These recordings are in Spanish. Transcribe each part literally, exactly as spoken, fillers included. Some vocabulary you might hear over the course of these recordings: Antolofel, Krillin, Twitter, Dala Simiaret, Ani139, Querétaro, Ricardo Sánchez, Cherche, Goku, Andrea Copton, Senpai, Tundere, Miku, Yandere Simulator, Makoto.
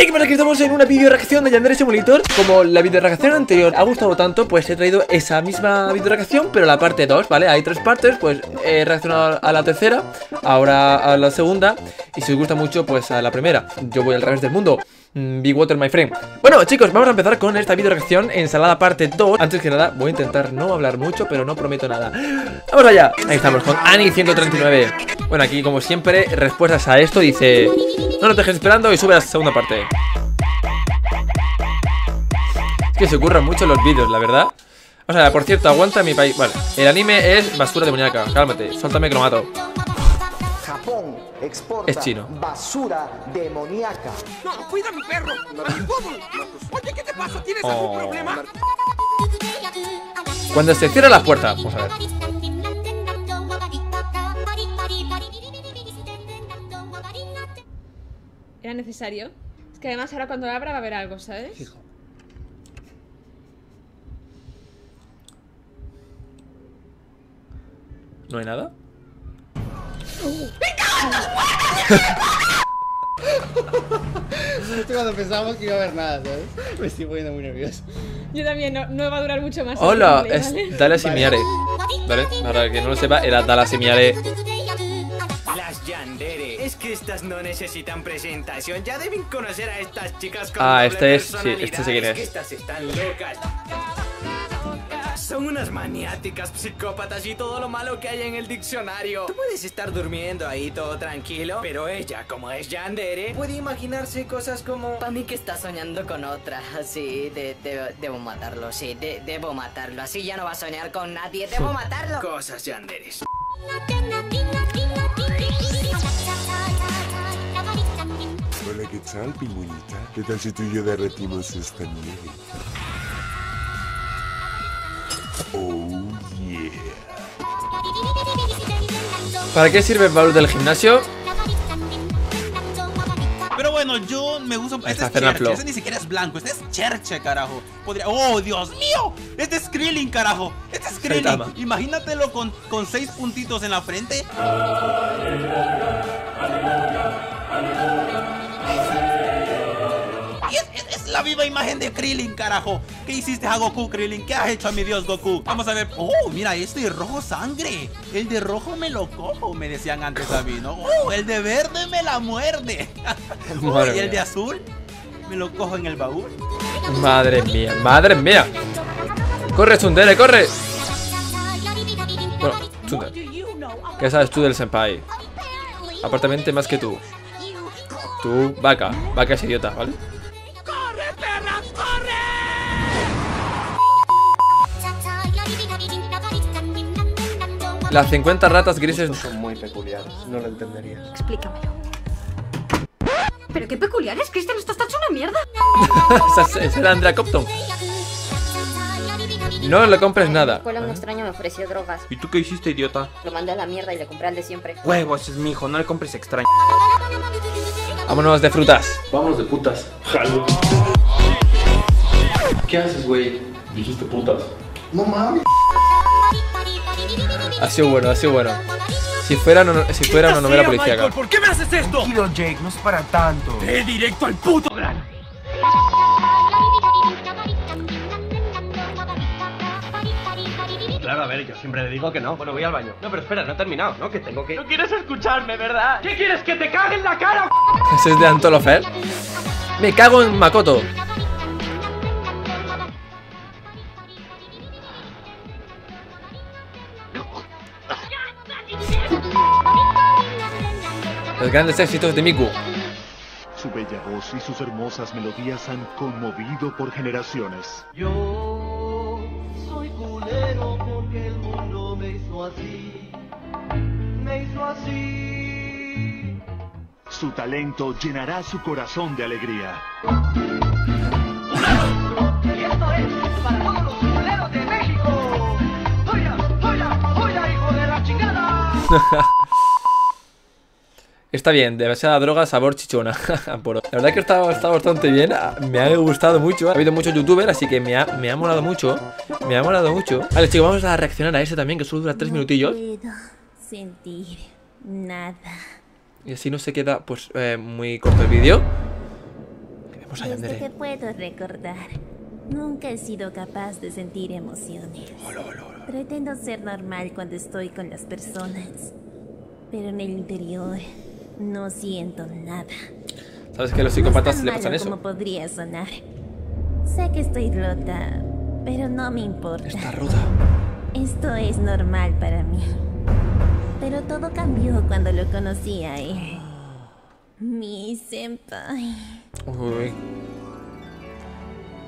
Hey, que pasa, que estamos en una video reacción de Yandere Simulator. Como la video reacción anterior ha gustado tanto, pues he traído esa misma video reacción, pero la parte dos, ¿vale? Hay tres partes, pues he reaccionado a la tercera, ahora a la segunda, y si os gusta mucho, pues a la primera. Yo voy al revés del mundo. Big Water, my friend. Bueno, chicos, vamos a empezar con esta video reacción, ensalada parte dos. Antes que nada, voy a intentar no hablar mucho, pero no prometo nada. ¡Vamos allá! Ahí estamos con Ani ciento treinta y nueve. Bueno, aquí, como siempre, respuestas a esto. Dice: no nos dejes esperando y sube a la segunda parte. Es que se ocurran mucho los vídeos, la verdad. O sea, por cierto, aguanta mi país. Vale, el anime es basura demoníaca. Cálmate, suéltame que lo mato. Exporta es chino. Basura demoníaca. No, cuida a mi perro. A mi bubble. Oye, ¿qué te pasa? ¿Tienes oh. algún problema? Cuando se cierra la puerta, vamos a ver. Era necesario. Es que además ahora cuando la abra va a haber algo, ¿sabes? Hijo. ¿No hay nada? Esto cuando pensábamos que iba a haber nada, ¿sabes? Me estoy poniendo muy nervioso. Yo también, no, no va a durar mucho más. Hola, ¿vale? Es Dala Simiaret. Vale, para que no lo sepa, era Dala Simiaret. Las Yandere, es que estas no necesitan presentación. Ya deben conocer a estas chicas con Ah, este es, sí, este sí que es. Estas están locas. Son unas maniáticas, psicópatas y todo lo malo que hay en el diccionario. Tú puedes estar durmiendo ahí todo tranquilo, pero ella, como es Yandere, puede imaginarse cosas como... Para mí que está soñando con otra, sí, de, de, debo matarlo, sí, de, debo matarlo. Así ya no va a soñar con nadie, debo matarlo. Cosas Yanderes. Hola, ¿qué tal, pingüinita? ¿Qué tal si tú y yo derretimos esta nieve? Oh, yeah. ¿Para qué sirve el valor del gimnasio? Pero bueno, yo me gusta... Este es Cherche, este ni siquiera es blanco, este es Cherche, carajo. Podría... ¡Oh, Dios mío! Este es Krillin, carajo. Este es Krillin. Imagínatelo con, con seis puntitos en la frente. La viva imagen de Krillin, carajo. ¿Qué hiciste a Goku, Krillin? ¿Qué has hecho a mi dios Goku? Vamos a ver. Oh, mira, este de rojo sangre. El de rojo me lo cojo, me decían antes a mí, ¿no? Oh, el de verde me la muerde. Oh, y el de azul me lo cojo en el baúl. Madre mía, madre mía. Corre, Tundere, corre. Bueno, Tundere, ¿qué sabes tú del senpai? Apartamente más que tú. Tú, vaca. Vaca es idiota, ¿vale? Las cincuenta ratas grises son muy peculiares, no lo entenderías. Explícamelo. ¿Pero qué peculiares, Kristen? Esto está hecho una mierda. Esa es la Andrea Copton. No le compres nada. Fue un extraño, me ofreció drogas. ¿Y tú qué hiciste, idiota? Lo mandé a la mierda y le compré al de siempre. Huevos, es mi hijo, no le compres extraño. Vámonos de frutas. Vámonos de putas. Jalo. ¿Qué haces, güey? Dijiste putas. No mames. Ha sido bueno, ha sido bueno. Si fuera, no, si fuera una novela policíaca. ¿Por qué me haces esto? Tranquilo, Jake, no es para tanto. Ve directo al puto grano. Claro, a ver, yo siempre le digo que no. Bueno, voy al baño. No, pero espera, no he terminado, ¿no? Que tengo que... No quieres escucharme, ¿verdad? ¿Qué quieres? ¿Que te cague en la cara? Ese es de Antolofel. Me cago en Makoto. Los grandes éxitos de Miku. Su bella voz y sus hermosas melodías han conmovido por generaciones. Yo soy culero porque el mundo me hizo así. Me hizo así. Su talento llenará su corazón de alegría. Y esto es para todos los culeros de México. ¡Oya, oya, oya, hijo de la chingada! Está bien, demasiada droga, sabor chichona. La verdad que está, está bastante bien. Me ha gustado mucho, ha habido muchos youtubers. Así que me ha, me ha molado mucho. Me ha molado mucho. Vale, chicos, vamos a reaccionar a este también, que solo dura tres minutillos. No puedo sentir nada. Y así no se queda, pues, eh, muy corto el vídeo. cosa, Yandere. Desde que puedo recordar, nunca he sido capaz de sentir emociones. Hola, hola, hola. Pretendo ser normal cuando estoy con las personas, pero en el interior no siento nada. ¿Sabes que a los psicópatas le pasan eso? No es tan malo como podría sonar. Sé que estoy rota, pero no me importa. Está rota. Esto es normal para mí. Pero todo cambió cuando lo conocí a él. Mi senpai. Uy.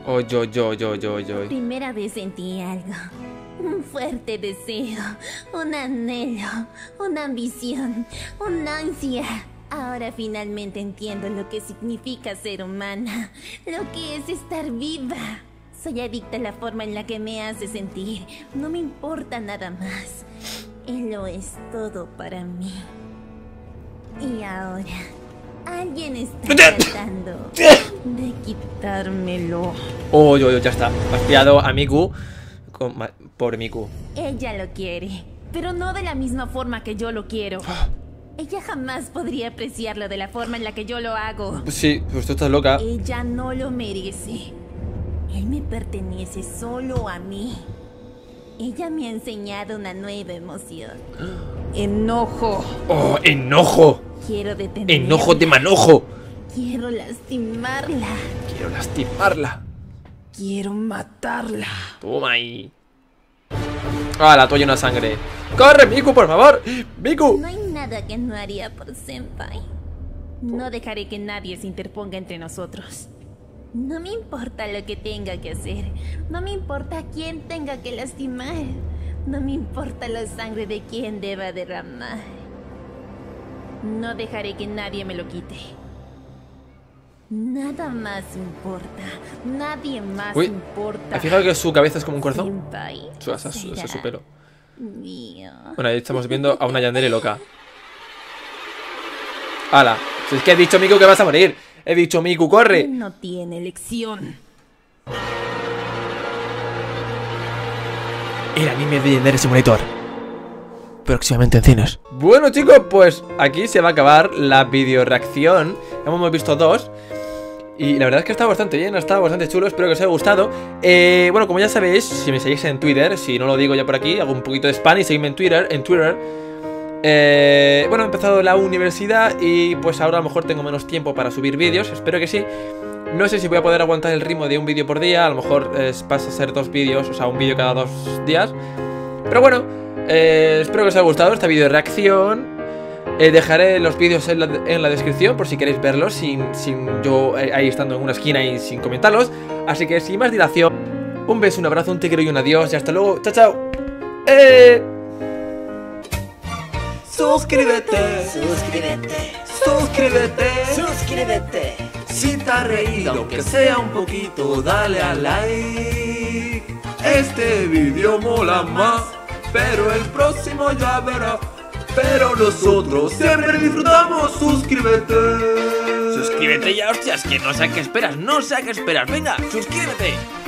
Oh, yo, yo, yo, yo, yo. Primera vez sentí algo. Un fuerte deseo, un anhelo, una ambición, una ansia. Ahora finalmente entiendo lo que significa ser humana, lo que es estar viva. Soy adicta a la forma en la que me hace sentir. No me importa nada más. Él lo es todo para mí. Y ahora, alguien está tratando de quitármelo. Oh, yo, yo, ya está. Has pillado a Miku. Con... Pobre Miku. Ella lo quiere, pero no de la misma forma que yo lo quiero. Ella jamás podría apreciarlo de la forma en la que yo lo hago. Sí, pues tú estás loca. Ella no lo merece. Él me pertenece solo a mí. Ella me ha enseñado una nueva emoción. Enojo. Oh, enojo. Quiero detenerla. Enojo de manojo. Quiero lastimarla. Quiero lastimarla. Quiero matarla. Toma ahí. Ah, la toalla una sangre. ¡Corre, Miku, por favor! ¡Miku! No hay nada que no haría por Senpai. No dejaré que nadie se interponga entre nosotros. No me importa lo que tenga que hacer. No me importa a quién tenga que lastimar. No me importa la sangre de quien deba derramar. No dejaré que nadie me lo quite. Nada más importa. Nadie más Uy, importa. ¿Has fijado que su cabeza es como un corazón? Senpai, su, asa, su, asa, su pelo. Mío. Bueno, ahí estamos viendo a una Yandere loca. ¡Hala! Si es que he dicho, Miku, que vas a morir. He dicho, Miku, corre. No tiene elección. El anime de Yandere Simulator. Próximamente en cines. Bueno, chicos, pues aquí se va a acabar la video reacción. Hemos visto dos. Y la verdad es que ha estado bastante bien, ha estado bastante chulo, espero que os haya gustado. eh, Bueno, como ya sabéis, si me seguís en Twitter, si no lo digo ya por aquí, hago un poquito de spam y seguidme en Twitter, en Twitter. Eh, bueno, he empezado la universidad y pues ahora a lo mejor tengo menos tiempo para subir vídeos, espero que sí. No sé si voy a poder aguantar el ritmo de un vídeo por día, a lo mejor eh, pasa a ser dos vídeos, o sea, un vídeo cada dos días. Pero bueno, eh, espero que os haya gustado esta video reacción. Eh, dejaré los vídeos en la, en la descripción por si queréis verlos sin, sin yo eh, ahí estando en una esquina y sin comentarlos. Así que sin más dilación, un beso, un abrazo, un te quiero y un adiós. Y hasta luego. Chao, chao. Eh. Suscríbete, suscríbete, suscríbete, suscríbete. Si te has reído, aunque sea un poquito, dale a like. Este vídeo mola más, pero el próximo ya verás. Pero nosotros siempre disfrutamos. Suscríbete. Suscríbete ya, hostias, que no sé a qué esperas, no sé a qué esperas. Venga, suscríbete.